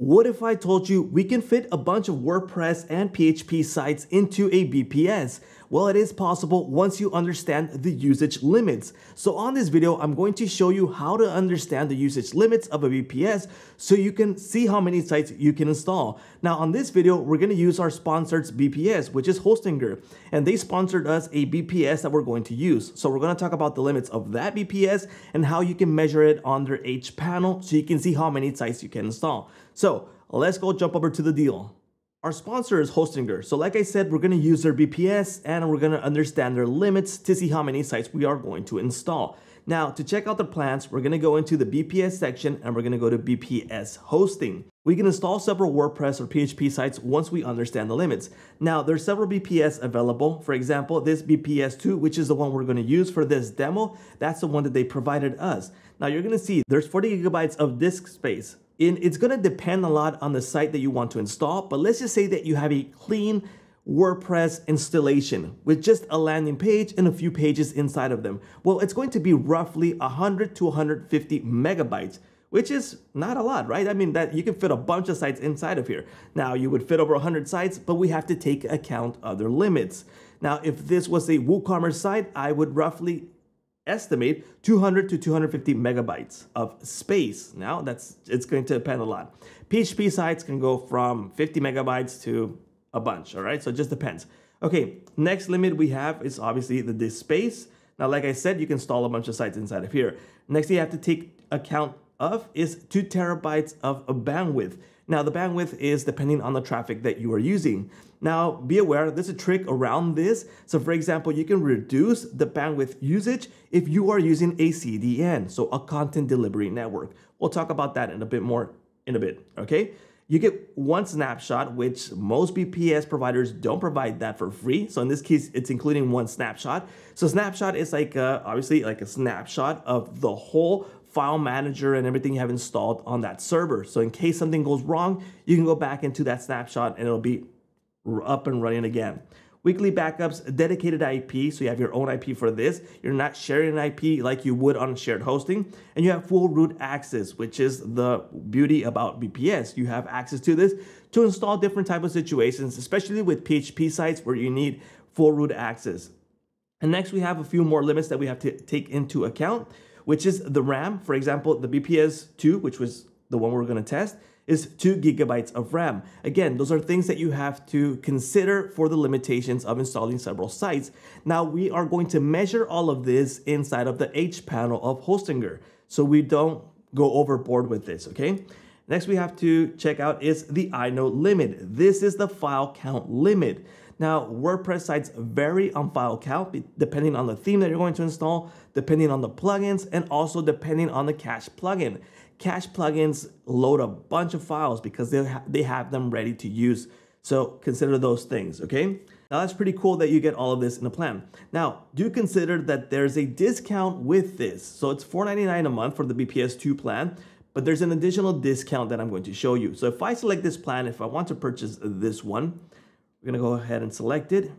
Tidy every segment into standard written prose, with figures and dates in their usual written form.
What if I told you we can fit a bunch of WordPress and PHP sites into a VPS? Well, it is possible once you understand the usage limits. So on this video, I'm going to show you how to understand the usage limits of a VPS so you can see how many sites you can install. Now on this video, we're going to use our sponsored's VPS, which is Hostinger. And they sponsored us a VPS that we're going to use. So we're going to talk about the limits of that VPS and how you can measure it on their hPanel so you can see how many sites you can install. So let's go jump over to the deal. Our sponsor is Hostinger. So like I said, we're going to use their VPS and we're going to understand their limits to see how many sites we are going to install. Now to check out the plans, we're going to go into the VPS section and we're going to go to VPS hosting. We can install several WordPress or PHP sites once we understand the limits. Now, there's several VPS available. For example, this VPS2, which is the one we're going to use for this demo, that's the one that they provided us. Now, you're going to see there's 40 gigabytes of disk space. And it's going to depend a lot on the site that you want to install, but let's just say that you have a clean WordPress installation with just a landing page and a few pages inside of them. Well, it's going to be roughly 100 to 150 megabytes. Which is not a lot, right? I mean, that you can fit a bunch of sites inside of here. Now, you would fit over 100 sites, but we have to take account other limits. Now, if this was a WooCommerce site, I would roughly estimate 200 to 250 megabytes of space. Now, it's going to depend a lot. PHP sites can go from 50 megabytes to a bunch, all right? So it just depends. Okay, next limit we have is obviously the disk space. Now, like I said, you can install a bunch of sites inside of here. Next, you have to take account of is 2 terabytes of a bandwidth. Now the bandwidth is depending on the traffic that you are using. Now be aware, there's a trick around this. So for example, you can reduce the bandwidth usage if you are using a CDN, so a content delivery network. We'll talk about that in a bit more in a bit, okay? You get one snapshot, which most VPS providers don't provide that for free. So in this case, it's including one snapshot. So snapshot is like obviously like a snapshot of the whole file manager and everything you have installed on that server. So in case something goes wrong, you can go back into that snapshot and it'll be up and running again. Weekly backups, dedicated IP, so you have your own IP for this. You're not sharing an IP like you would on shared hosting. And you have full root access, which is the beauty about VPS. You have access to this to install different types of situations, especially with PHP sites where you need full root access. And next we have a few more limits that we have to take into account, which is the RAM. For example, the VPS2, which was the one we're going to test, is 2 gigabytes of RAM. Again, those are things that you have to consider for the limitations of installing several sites. Now, we are going to measure all of this inside of the hPanel of Hostinger, so we don't go overboard with this, okay? Next, we have to check out is the inode limit. This is the file count limit. Now, WordPress sites vary on file count depending on the theme that you're going to install, depending on the plugins, and also depending on the cache plugin. Cache plugins load a bunch of files because they have them ready to use. So consider those things, okay? Now, that's pretty cool that you get all of this in a plan. Now, do consider that there's a discount with this. So it's $4.99 a month for the VPS2 plan, but there's an additional discount that I'm going to show you. So if I select this plan, if I want to purchase this one, we're going to go ahead and select it.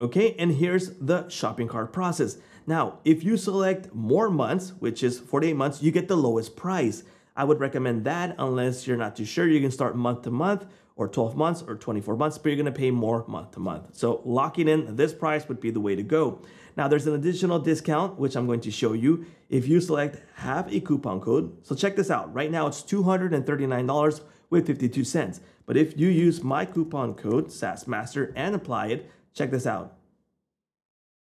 Okay, and here's the shopping cart process. Now, if you select more months, which is 48 months, you get the lowest price. I would recommend that unless you're not too sure. You can start month to month or 12 months or 24 months, but you're going to pay more month to month. So locking in this price would be the way to go. Now, there's an additional discount, which I'm going to show you. If you select have a coupon code, so check this out. Right now, it's $239 with 52 cents. But if you use my coupon code, SAASMASTER, and apply it, check this out.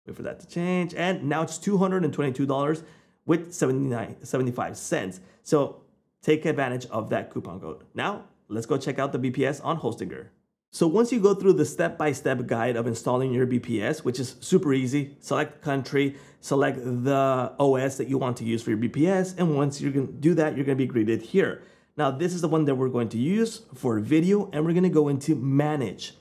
Wait for that to change. And now it's $222 with 75 cents. So take advantage of that coupon code. Now, let's go check out the VPS on Hostinger. So once you go through the step-by-step guide of installing your VPS, which is super easy, select country, select the OS that you want to use for your VPS. And once you can do that, you're going to be greeted here. Now, this is the one that we're going to use for video, and we're going to go into manage.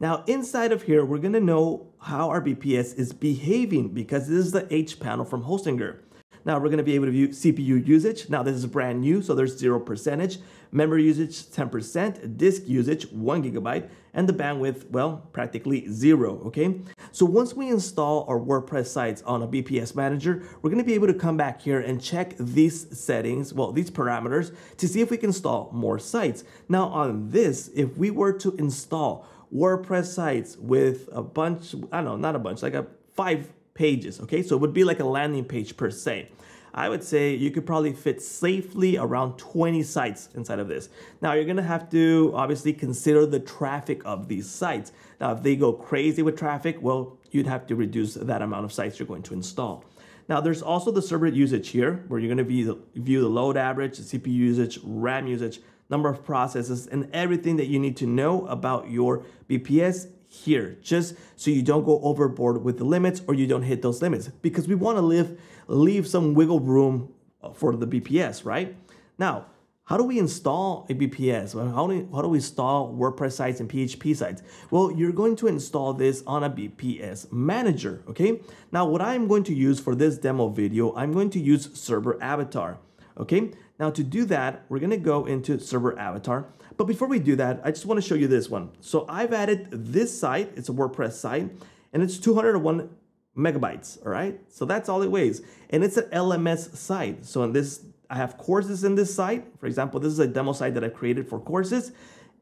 Now, inside of here, we're going to know how our VPS is behaving because this is the hPanel from Hostinger. Now we're going to be able to view CPU usage. Now this is brand new, so there's 0%. Memory usage, 10%. Disk usage, 1 GB. And the bandwidth, well, practically zero, okay? So once we install our WordPress sites on a VPS manager, we're going to be able to come back here and check these settings, well, these parameters, to see if we can install more sites. Now on this, if we were to install WordPress sites with a bunch, like five pages, okay? So it would be like a landing page per se. I would say you could probably fit safely around 20 sites inside of this. Now you're gonna have to obviously consider the traffic of these sites. Now if they go crazy with traffic, well, you'd have to reduce that amount of sites you're going to install. Now there's also the server usage here, where you're gonna view the load average, the CPU usage, RAM usage, number of processes, and everything that you need to know about your VPS here, just so you don't go overboard with the limits or you don't hit those limits, because we want to leave some wiggle room for the VPS, right? Now, how do we install a VPS? Well, how do we install WordPress sites and PHP sites? Well, you're going to install this on a VPS manager, okay? Now, what I'm going to use for this demo video, I'm going to use Server Avatar, okay? Now to do that, we're gonna go into Server Avatar. But before we do that, I just wanna show you this one. So I've added this site, it's a WordPress site, and it's 201 megabytes, all right? So that's all it weighs. And it's an LMS site. So in this, I have courses in this site. For example, this is a demo site that I've created for courses.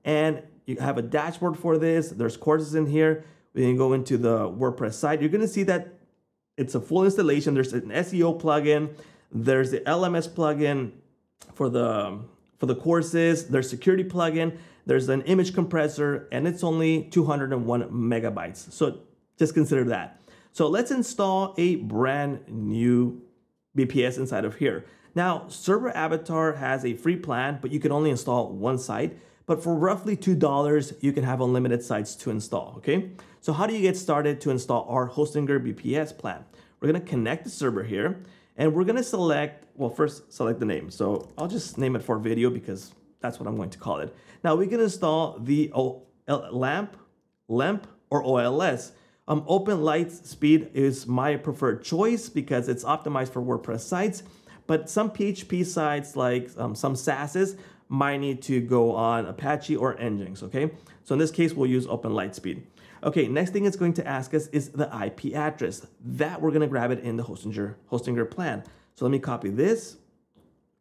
And you have a dashboard for this. There's courses in here. We can go into the WordPress site. You're gonna see that it's a full installation. There's an SEO plugin. There's the LMS plugin for the courses, there's security plugin, there's an image compressor, and it's only 201 megabytes. So just consider that. So let's install a brand new VPS inside of here. Now, Server Avatar has a free plan, but you can only install one site. But for roughly $2, you can have unlimited sites to install, okay? So how do you get started to install our Hostinger VPS plan? We're gonna connect the server here. And we're gonna select, well, first select the name. So I'll just name it for video because that's what I'm going to call it. Now we can install the LAMP, or OLS. OpenLiteSpeed is my preferred choice because it's optimized for WordPress sites, but some PHP sites like some SASs might need to go on Apache or Nginx, okay? So in this case, we'll use OpenLiteSpeed. Okay, next thing it's going to ask us is the IP address. That we're gonna grab it in the Hostinger plan. So let me copy this,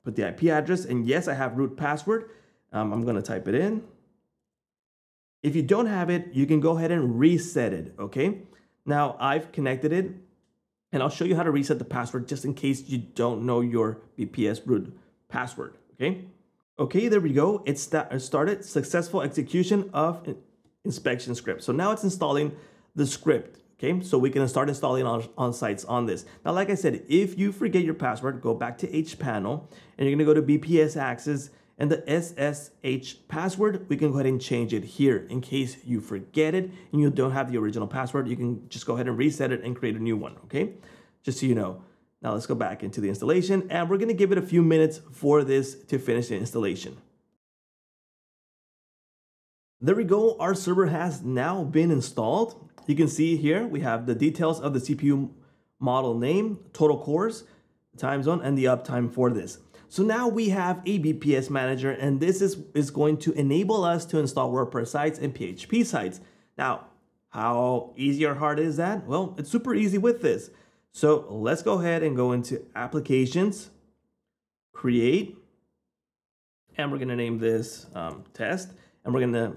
put the IP address, and yes, I have root password. I'm gonna type it in. If you don't have it, you can go ahead and reset it, okay? Now I've connected it, and I'll show you how to reset the password just in case you don't know your VPS root password, okay? Okay, there we go. It started successful execution of inspection script. So now it's installing the script, okay? So we can start installing on sites on this. Now, like I said, if you forget your password, go back to hPanel, and you're gonna go to VPS access, and the SSH password, we can go ahead and change it here in case you forget it and you don't have the original password. You can just go ahead and reset it and create a new one, okay? Just so you know. Now let's go back into the installation, and we're gonna give it a few minutes for this to finish the installation. There we go, our server has now been installed. You can see here, we have the details of the CPU model name, total cores, time zone, and the uptime for this. So now we have a VPS manager, and this is going to enable us to install WordPress sites and PHP sites. Now, how easy or hard is that? Well, it's super easy with this. So let's go ahead and go into Applications, Create, and we're gonna name this Test, and we're gonna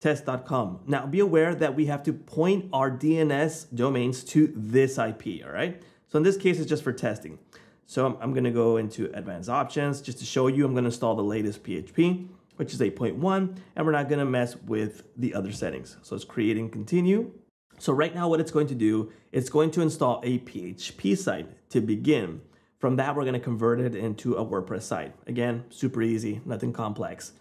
test.com. Now be aware that we have to point our DNS domains to this IP, all right? So in this case, it's just for testing. So I'm gonna go into advanced options just to show you. I'm gonna install the latest PHP, which is 8.1, and we're not gonna mess with the other settings. So let's create and continue. So right now what it's going to do, it's going to install a PHP site to begin. From that, we're gonna convert it into a WordPress site. Again, super easy, nothing complex.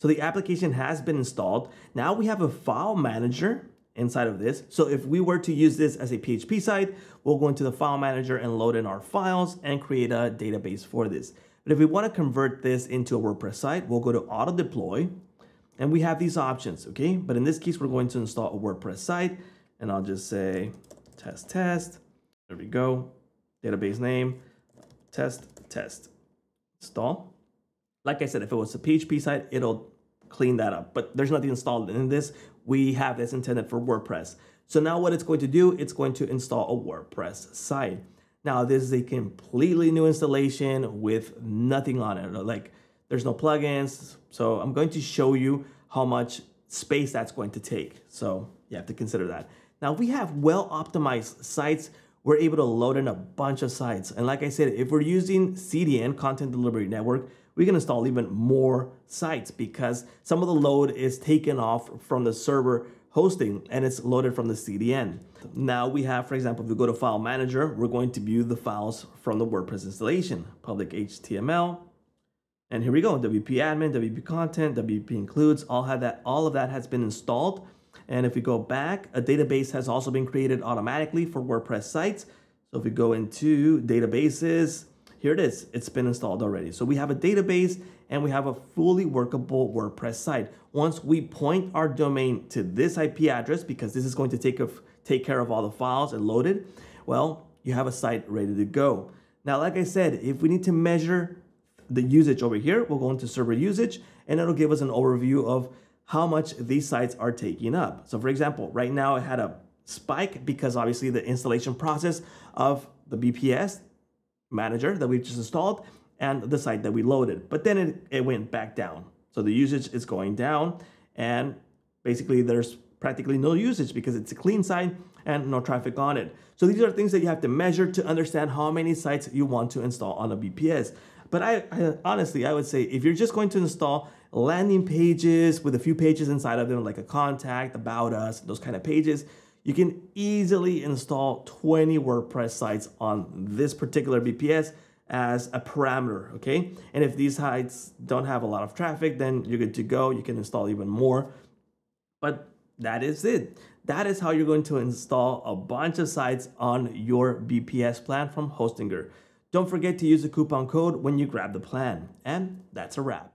So the application has been installed. Now we have a file manager inside of this. So if we were to use this as a PHP site, we'll go into the file manager and load in our files and create a database for this. But if we want to convert this into a WordPress site, we'll go to auto deploy, and we have these options, okay? But in this case, we're going to install a WordPress site, and I'll just say test. There we go, database name, test, install. Like I said, if it was a PHP site, it'll clean that up, but there's nothing installed in this. We have this intended for WordPress. So now what it's going to do, it's going to install a WordPress site. Now this is a completely new installation with nothing on it. Like there's no plugins. So I'm going to show you how much space that's going to take. So you have to consider that. Now we have well-optimized sites. We're able to load in a bunch of sites. And like I said, if we're using CDN, Content Delivery Network, we can install even more sites because some of the load is taken off from the server hosting and it's loaded from the CDN. Now we have, for example, if we go to File Manager, we're going to view the files from the WordPress installation, public HTML. And here we go, WP Admin, WP Content, WP Includes, all of that has been installed. And if we go back, a database has also been created automatically for WordPress sites. So if we go into databases, here it is. It's been installed already. So we have a database and we have a fully workable WordPress site. Once we point our domain to this IP address, because this is going to take care of all the files and load it, well, you have a site ready to go. Now, like I said, if we need to measure the usage over here, we'll go into server usage and it'll give us an overview of how much these sites are taking up. So for example, right now it had a spike because obviously the installation process of the VPS manager that we've just installed and the site that we loaded, but then it went back down. So the usage is going down and basically there's practically no usage because it's a clean site and no traffic on it. So these are things that you have to measure to understand how many sites you want to install on a VPS. But I honestly, I would say if you're just going to install landing pages with a few pages inside of them, like a contact, about us, those kind of pages, you can easily install 20 WordPress sites on this particular VPS as a parameter, okay? And if these sites don't have a lot of traffic, then you're good to go. You can install even more, but that is it. That is how you're going to install a bunch of sites on your VPS plan from Hostinger. Don't forget to use the coupon code when you grab the plan. And that's a wrap.